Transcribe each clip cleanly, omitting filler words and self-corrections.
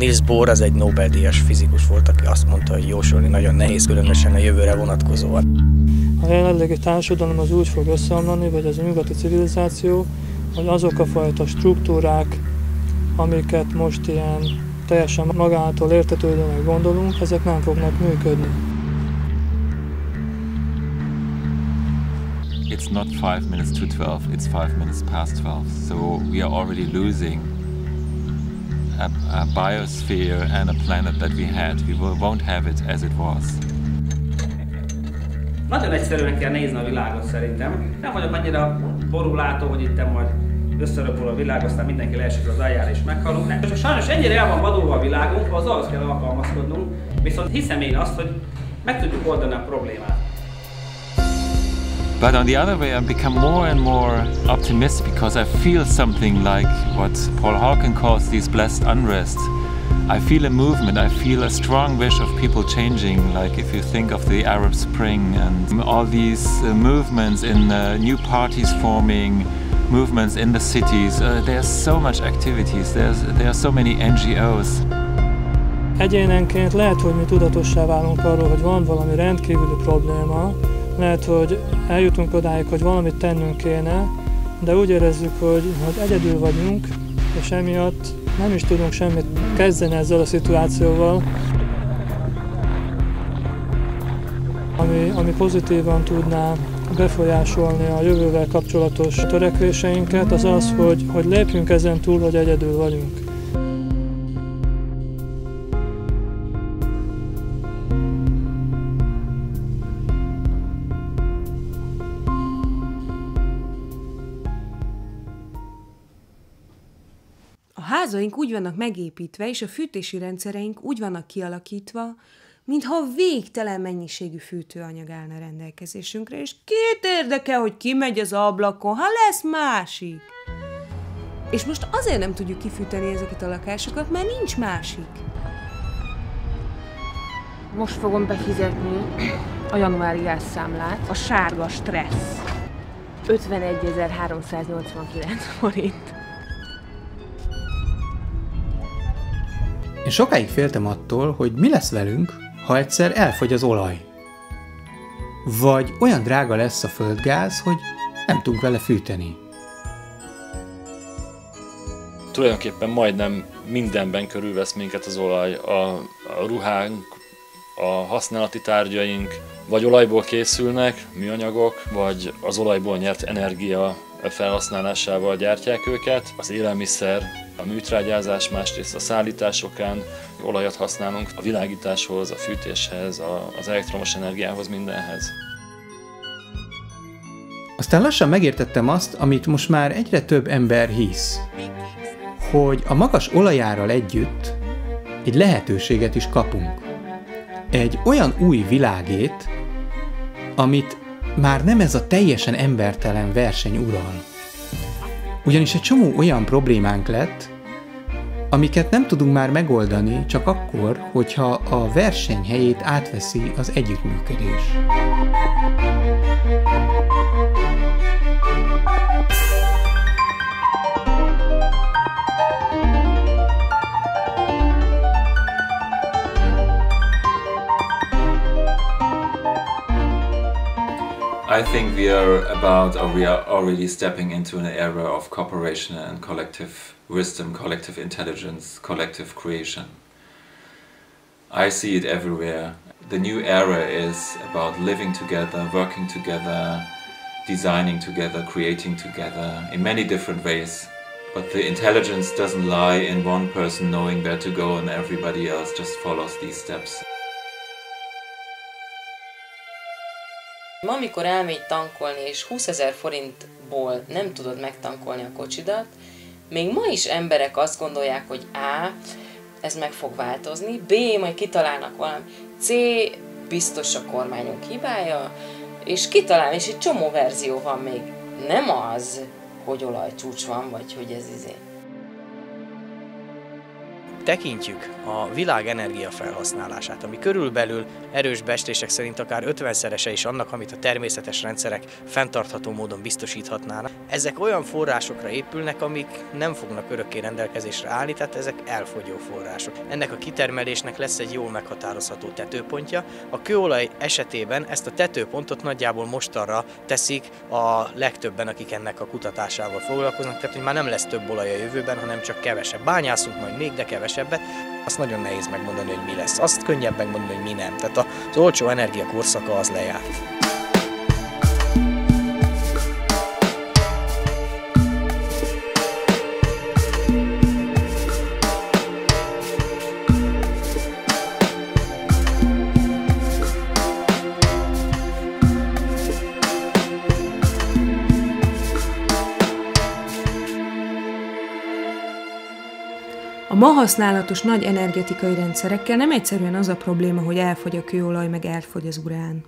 Nils Bohr az egy Nobel-díjas fizikus volt, aki azt mondta, hogy jósolni nagyon nehéz, különösen a jövőre vonatkozóan. A jelenlegi társadalom az úgy fog összeomlani, vagy az a nyugati civilizáció, hogy azok a fajta struktúrák, amiket most ilyen teljesen magától értetődőnek gondolunk, ezek nem fognak működni. It's not 5 minutes to 12, it's 5 minutes past 12. So we are already losing a biosphere and a planet that we had. We won't have it as it was. Nagyon egyszerűen kell nézni a világot szerintem. Nem vagyok annyira borulátó, hogy itt majd összeröpül a világ, aztán mindenki leesik az aljára és meghalunk. Nem. És sajnos ennyire el van vadulva a világunk, az ahhoz kell alkalmazkodnunk, viszont hiszem én azt, hogy meg tudjuk oldani a problémát. But on the other way, I've become more and more optimistic because I feel something like what Paul Hawken calls these blessed unrest. I feel a movement, I feel a strong wish of people changing, like if you think of the Arab Spring and all these movements in new parties forming, movements in the cities. There's so much activities, there are so many NGOs. Egyénenként lehet, hogy mi tudatossá válunk arról, hogy van valami rendkívüli probléma, lehet, hogy eljutunk odáig, hogy valamit tennünk kéne, de úgy érezzük, hogy egyedül vagyunk, és emiatt nem is tudunk semmit kezdeni ezzel a szituációval, ami pozitívan tudná befolyásolni a jövővel kapcsolatos törekvéseinket, az az, hogy lépjünk ezen túl, hogy egyedül vagyunk. A házaink úgy vannak megépítve, és a fűtési rendszereink úgy vannak kialakítva, mintha végtelen mennyiségű fűtőanyag állna rendelkezésünkre, és kit érdekel, hogy kimegy az ablakon, ha lesz másik. És most azért nem tudjuk kifűteni ezeket a lakásokat, mert nincs másik. Most fogom befizetni a januári gázszámlát, a sárga stressz. 51.389 forint. Én sokáig féltem attól, hogy mi lesz velünk, ha egyszer elfogy az olaj. Vagy olyan drága lesz a földgáz, hogy nem tudunk vele fűteni. Tulajdonképpen majdnem mindenben körülvesz minket az olaj. A ruhánk, a használati tárgyaink vagy olajból készülnek, műanyagok, vagy az olajból nyert energia felhasználásával gyártják őket. Az élelmiszer, a műtrágyázás, másrészt a szállításokán olajat használunk a világításhoz, a fűtéshez, az elektromos energiához, mindenhez. Aztán lassan megértettem azt, amit most már egyre több ember hisz, hogy a magas olajárral együtt egy lehetőséget is kapunk. Egy olyan új világét, amit már nem ez a teljesen embertelen verseny ural. Ugyanis egy csomó olyan problémánk lett, amiket nem tudunk már megoldani csak akkor, hogyha a verseny helyét átveszi az együttműködés. I think we are about, or we are already stepping into an era of cooperation and collective wisdom, collective intelligence, collective creation. I see it everywhere. The new era is about living together, working together, designing together, creating together in many different ways. But the intelligence doesn't lie in one person knowing where to go and everybody else just follows these steps. Amikor elmegy tankolni, és 20.000 forintból nem tudod megtankolni a kocsidat, még ma is emberek azt gondolják, hogy A, ez meg fog változni, B, majd kitalálnak valami, C, biztos a kormányunk hibája, és kitalálni, és egy csomó verzió van még. Nem az, hogy olajcsúcs van, vagy hogy ez izé. tekintjük a világ energiafelhasználását, ami körülbelül erős becslések szerint akár 50-szerese is annak, amit a természetes rendszerek fenntartható módon biztosíthatnának. Ezek olyan forrásokra épülnek, amik nem fognak örökké rendelkezésre állni, tehát ezek elfogyó források. Ennek a kitermelésnek lesz egy jól meghatározható tetőpontja. A kőolaj esetében ezt a tetőpontot nagyjából mostanra teszik a legtöbben, akik ennek a kutatásával foglalkoznak, tehát hogy már nem lesz több olaj a jövőben, hanem csak kevesebb. Bányászunk majd még, de kevesebbet. Azt nagyon nehéz megmondani, hogy mi lesz. Azt könnyebb megmondani, hogy mi nem. Tehát az olcsó energia korszaka az lejárt. A ma használatos nagy energetikai rendszerekkel nem egyszerűen az a probléma, hogy elfogy a kőolaj, meg elfogy az urán.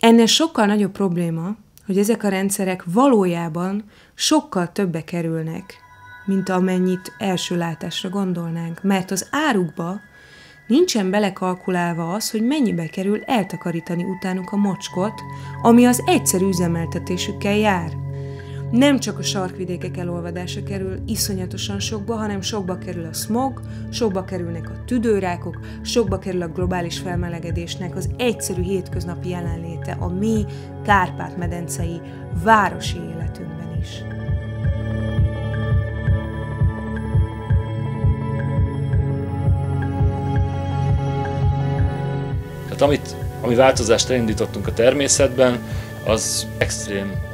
Ennél sokkal nagyobb probléma, hogy ezek a rendszerek valójában sokkal többe kerülnek, mint amennyit első látásra gondolnánk, mert az árukba nincsen belekalkulálva az, hogy mennyibe kerül eltakarítani utánuk a mocskot, ami az egyszerű üzemeltetésükkel jár. Nem csak a sarkvidékek elolvadása kerül iszonyatosan sokba, hanem sokba kerül a smog, sokba kerülnek a tüdőrákok, sokba kerül a globális felmelegedésnek az egyszerű hétköznapi jelenléte a mi Kárpát-medencei városi életünkben is. Hát ami változást elindítottunk a természetben, az extrém,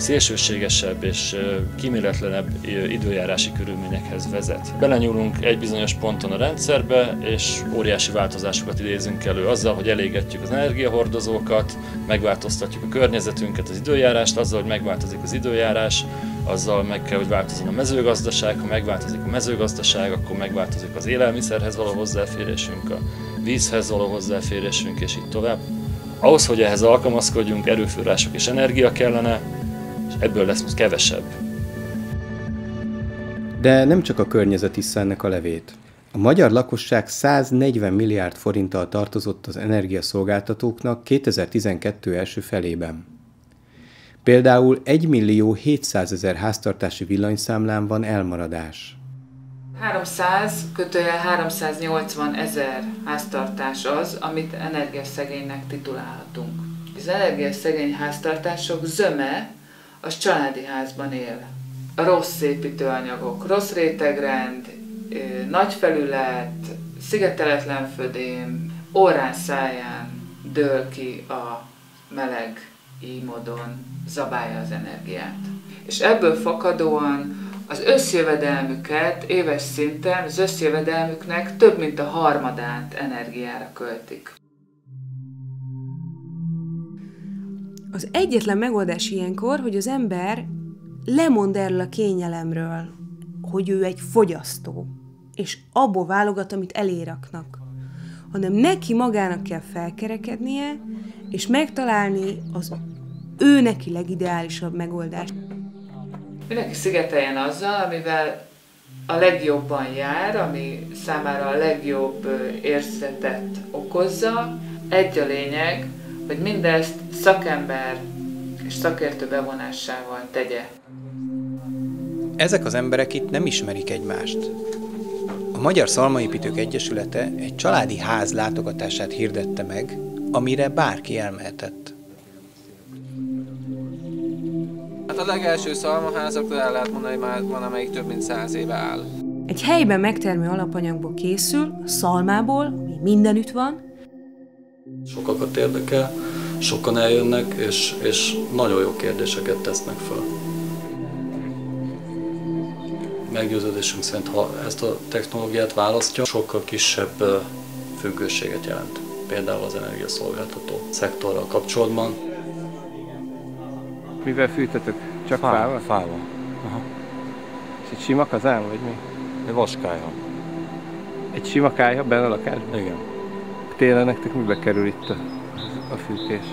szélsőségesebb és kíméletlenebb időjárási körülményekhez vezet. Belenyúlunk egy bizonyos ponton a rendszerbe, és óriási változásokat idézünk elő azzal, hogy elégetjük az energiahordozókat, megváltoztatjuk a környezetünket, az időjárást, azzal, hogy megváltozik az időjárás, azzal meg kell, hogy változzon a mezőgazdaság, ha megváltozik a mezőgazdaság, akkor megváltozik az élelmiszerhez való hozzáférésünk, a vízhez való hozzáférésünk, és így tovább. Ahhoz, hogy ehhez alkalmazkodjunk, erőforrások és energia kellene, és ebből lesz most kevesebb. De nem csak a környezet issza ennek a levét. A magyar lakosság 140 milliárd forinttal tartozott az energiaszolgáltatóknak 2012 első felében. Például 1.700.000 háztartási villanyszámlán van elmaradás. 380 ezer háztartás az, amit energiaszegénynek titulálhatunk. Az energiaszegény háztartások zöme az családi házban él. A rossz építőanyagok, rossz rétegrend, nagy felület, szigeteletlen födém, órán száján dől ki a meleg, így módon zabálja az energiát. És ebből fakadóan az összjövedelmüket éves szinten, az összjövedelmüknek több mint a harmadát energiára költik. Az egyetlen megoldás ilyenkor, hogy az ember lemond erről a kényelemről, hogy ő egy fogyasztó, és abból válogat, amit eléraknak, hanem neki magának kell felkerekednie, és megtalálni az ő neki legideálisabb megoldást. Mindenki szigeteljen azzal, amivel a legjobban jár, ami számára a legjobb érzetet okozza. Egy a lényeg, hogy mindezt szakember és szakértő bevonásával tegye. Ezek az emberek itt nem ismerik egymást. A Magyar Szalmaépítők Egyesülete egy családi ház látogatását hirdette meg, amire bárki elmehetett. Hát a legelső szalmaházaktól el lehet mondani, hogy már van, amelyik több mint 100 éve áll. Egy helyben megtermő alapanyagból készül, szalmából, ami mindenütt van. Sokakat érdekel, sokan eljönnek, és nagyon jó kérdéseket tesznek fel. Meggyőződésünk szerint, ha ezt a technológiát választja, sokkal kisebb függőséget jelent, például az energiaszolgáltató szektorral kapcsolatban. Mivel fűtetek? Csak fával? Fával. Aha. És egy sima kazán, vagy mi? Egy vaskályha. Egy sima kályha benne a lakásban? Igen. Télen nektek mibe kerül itt a fűtés?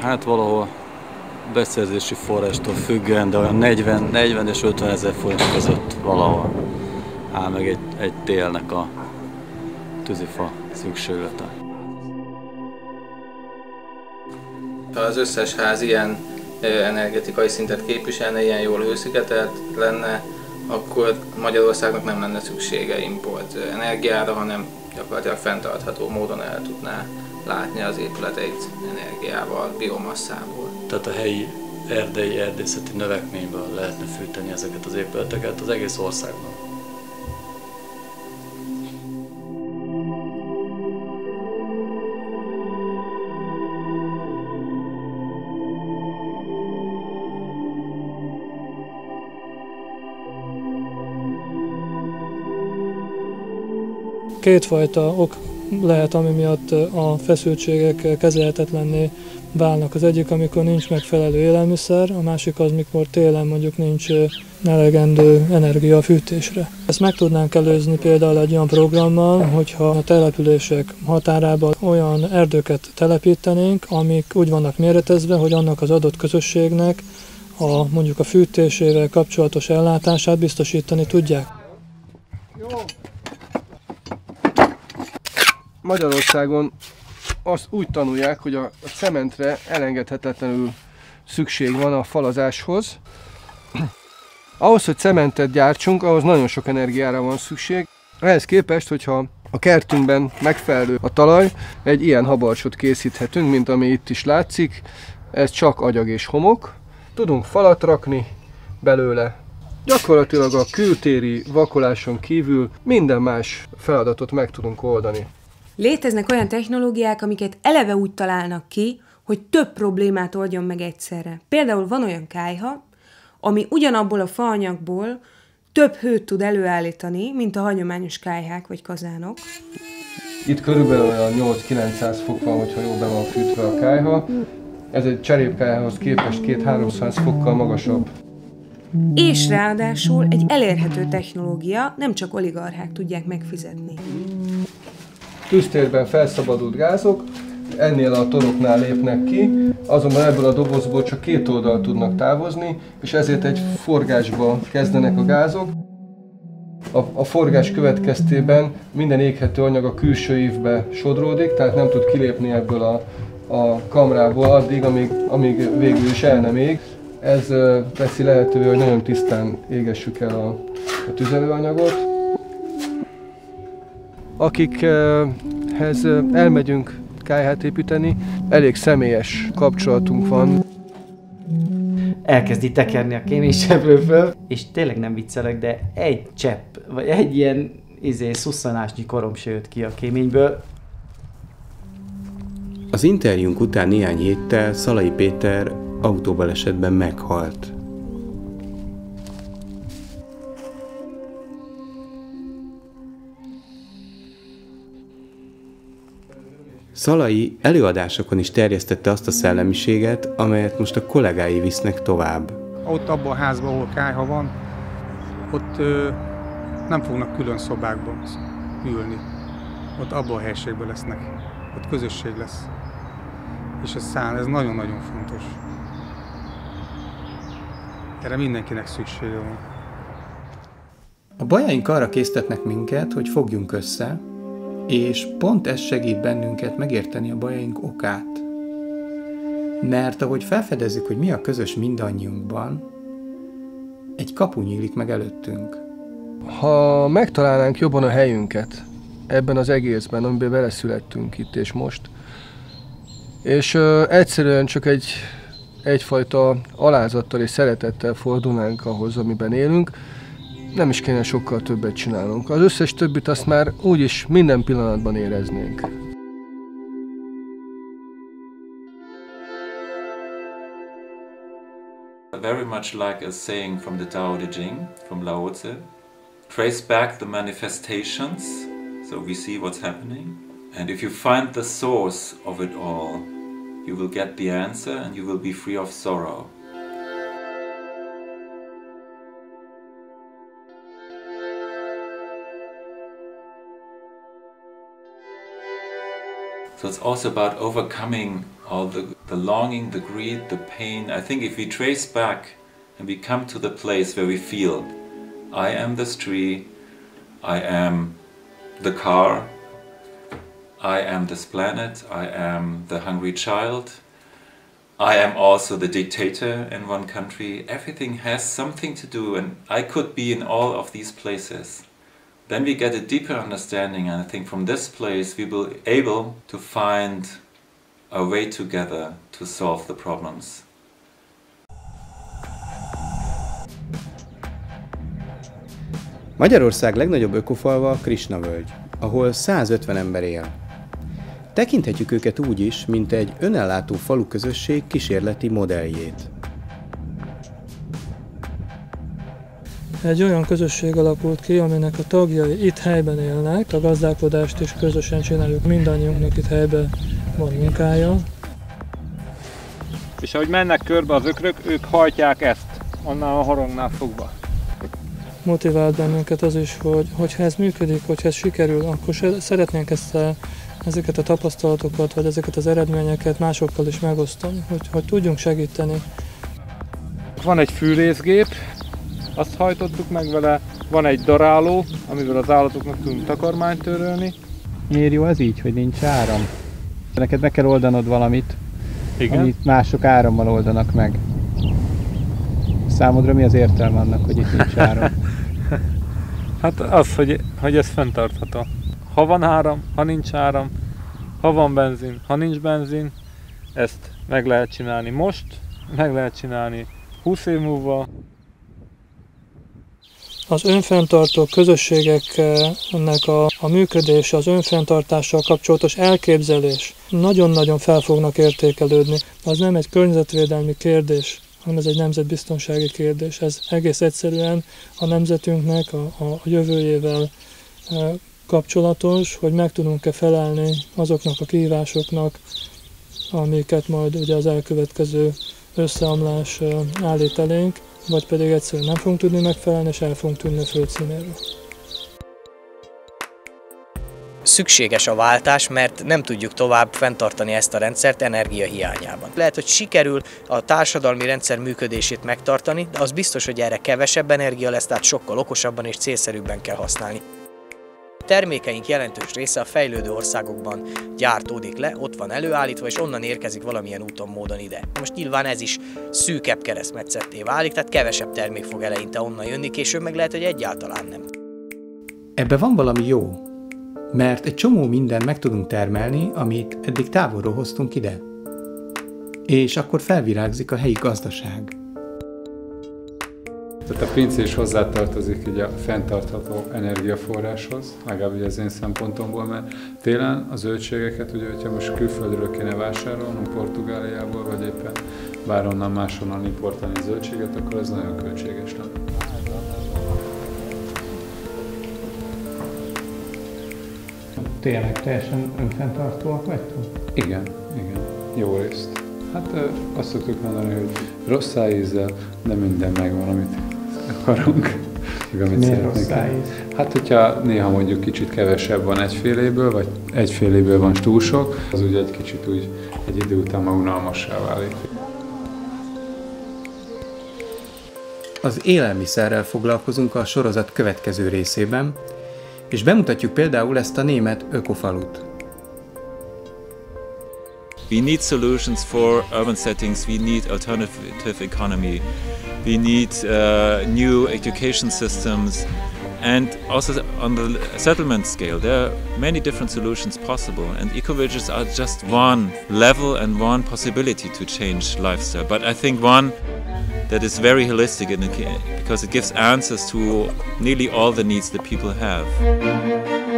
Hát valahol beszerzési forrástól függően, de olyan 40 és 50 ezer forint között valahol. áll meg egy télnek a tűzifa szükséglete. Ha az összes ház ilyen energetikai szintet képviselne, ilyen jól hőszigetelt lenne, akkor Magyarországnak nem lenne szüksége import energiára, hanem gyakorlatilag fenntartható módon el tudná látni az épületeit energiával, biomasszából. Tehát a helyi erdei erdészeti növekményből lehetne fűteni ezeket az épületeket az egész országban. Kétfajta ok lehet, ami miatt a feszültségek kezelhetetlenné válnak. Az egyik, amikor nincs megfelelő élelmiszer, a másik az, mikor télen mondjuk nincs elegendő energia a fűtésre. Ezt meg tudnánk előzni például egy olyan programmal, hogyha a települések határában olyan erdőket telepítenénk, amik úgy vannak méretezve, hogy annak az adott közösségnek a mondjuk a fűtésével kapcsolatos ellátását biztosítani tudják. Jó. Magyarországon azt úgy tanulják, hogy a cementre elengedhetetlenül szükség van a falazáshoz. Ahhoz, hogy cementet gyártsunk, ahhoz nagyon sok energiára van szükség. Ehhez képest, hogyha a kertünkben megfelelő a talaj, egy ilyen habarcsot készíthetünk, mint ami itt is látszik. Ez csak agyag és homok. Tudunk falat rakni belőle. Gyakorlatilag a kültéri vakoláson kívül minden más feladatot meg tudunk oldani. Léteznek olyan technológiák, amiket eleve úgy találnak ki, hogy több problémát oldjon meg egyszerre. Például van olyan kályha, ami ugyanabból a faanyagból több hőt tud előállítani, mint a hagyományos kályhák vagy kazánok. Itt körülbelül olyan 8-900 fok van, hogyha jól be van fűtve a kályha. Ez egy cserépkályhához képest 2-300 fokkal magasabb. És ráadásul egy elérhető technológia, nem csak oligarchák tudják megfizetni. Tűztérben felszabadult gázok, ennél a toroknál lépnek ki, azonban ebből a dobozból csak két oldal tudnak távozni, és ezért egy forgásba kezdenek a gázok. A forgás következtében minden éghető anyag a külső ívbe sodródik, tehát nem tud kilépni ebből a kamrából addig, amíg végül is el nem ég. Ez teszi lehetővé, hogy nagyon tisztán égessük el a tüzelőanyagot. Akikhez elmegyünk kályhát építeni, elég személyes kapcsolatunk van. Elkezdi tekerni a kéményseprő föl, és tényleg nem viccelek, de egy csepp, vagy egy ilyen szusszanásnyi korom se jött ki a kéményből. Az interjúnk után néhány héttel Szalai Péter autóbalesetben meghalt. Szalai előadásokon is terjesztette azt a szellemiséget, amelyet most a kollégái visznek tovább. Ott abban a házban, ahol kályha van, ott nem fognak külön szobákban ülni. Ott abban a helységben lesznek. Ott közösség lesz. És ez nagyon-nagyon fontos. Erre mindenkinek szüksége van. A bajaink arra késztetnek minket, hogy fogjunk össze, és pont ez segít bennünket megérteni a bajaink okát. Mert ahogy felfedezzük, hogy mi a közös mindannyiunkban, egy kapu nyílik meg előttünk. Ha megtalálnánk jobban a helyünket ebben az egészben, amiben beleszülettünk itt és most, és egyszerűen csak egyfajta alázattal és szeretettel fordulnánk ahhoz, amiben élünk, nem is kéne sokkal többet csinálnunk. Az összes többit azt már úgyis minden pillanatban éreznénk. Very much like a saying from the Tao Te Ching, from Lao Tzu. Trace back the manifestations, so we see what's happening. And if you find the source of it all, you will get the answer and you will be free of sorrow. So it's also about overcoming all the longing, the greed, the pain. I think if we trace back and we come to the place where we feel, I am this tree, I am the car, I am this planet, I am the hungry child, I am also the dictator in one country. Everything has something to do, and I could be in all of these places. Then we get a deeper understanding, and I think from this place we will be able to find a way together to solve the problems. Magyarország legnagyobb ökofalva a Krishna-völgy, ahol 150 ember él. Tekinthetjük őket úgy is, mint egy önellátó falu közösség kísérleti modelljét. Egy olyan közösség alakult ki, aminek a tagjai itt helyben élnek, a gazdálkodást is közösen csináljuk, mindannyiunknak itt helyben van munkája. És ahogy mennek körbe az ökrök, ők hajtják ezt, annál a harangnál fogva. Motivált bennünket az is, hogy ha ez működik, hogyha ez sikerül, akkor szeretnénk ezeket a tapasztalatokat, vagy ezeket az eredményeket másokkal is megosztani, hogy tudjunk segíteni. Van egy fűrészgép, azt hajtottuk meg vele, van egy daráló, amivel az állatoknak tudunk takarmányt törölni. Miért jó ez így, hogy nincs áram? Neked meg kell oldanod valamit, igen, amit mások árammal oldanak meg. Számodra mi az értelme annak, hogy itt nincs áram? Hát az, hogy ez fenntartható. Ha van áram, ha nincs áram, ha van benzin, ha nincs benzin, ezt meg lehet csinálni most, meg lehet csinálni 20 év múlva. Az önfenntartó közösségeknek a működése, az önfenntartással kapcsolatos elképzelés nagyon-nagyon fel fognak értékelődni. Az nem egy környezetvédelmi kérdés, hanem ez egy nemzetbiztonsági kérdés. Ez egész egyszerűen a nemzetünknek a jövőjével kapcsolatos, hogy meg tudunk-e felelni azoknak a kihívásoknak, amiket majd ugye az elkövetkező összeomlás állít elénk, vagy pedig egyszerűen nem fogunk tudni megfelelni, és el fogunk tűnni a földszínéről. Szükséges a váltás, mert nem tudjuk tovább fenntartani ezt a rendszert energia hiányában. Lehet, hogy sikerül a társadalmi rendszer működését megtartani, de az biztos, hogy erre kevesebb energia lesz, tehát sokkal okosabban és célszerűbben kell használni. A termékeink jelentős része a fejlődő országokban gyártódik le, ott van előállítva, és onnan érkezik valamilyen úton, módon ide. Most nyilván ez is szűkebb keresztmetszetté válik, tehát kevesebb termék fog eleinte onnan jönni, később meg lehet, hogy egyáltalán nem. Ebben van valami jó, mert egy csomó mindent meg tudunk termelni, amit eddig távolról hoztunk ide. És akkor felvirágzik a helyi gazdaság. Tehát a pincé is hozzátartozik így a fenntartható energiaforráshoz, legalább az én szempontomból, mert télen a zöldségeket, ugye, hogyha most külföldről kéne vásárolnunk, Portugáliából, vagy éppen bárhonnan máshonnan importálni zöldséget, akkor ez nagyon költséges lenne. Tényleg teljesen önfenntartóak vagytok? Igen, igen, jó részt. Hát azt szoktuk mondani, hogy rosszá ízzel, de minden megvan, amit akarunk, meg amit szeretnénk. Hát, hogyha néha mondjuk kicsit kevesebb van egyféléből, vagy egyféléből van túl sok, az ugye egy kicsit úgy egy idő után már unalmassá válik. Az élelmiszerrel foglalkozunk a sorozat következő részében, és bemutatjuk például ezt a német ökofalut. We need solutions for urban settings, we need alternative economy, we need new education systems, and also on the settlement scale there are many different solutions possible, and ecovillages are just one level and one possibility to change lifestyle, but I think one that is very holistic because it gives answers to nearly all the needs that people have.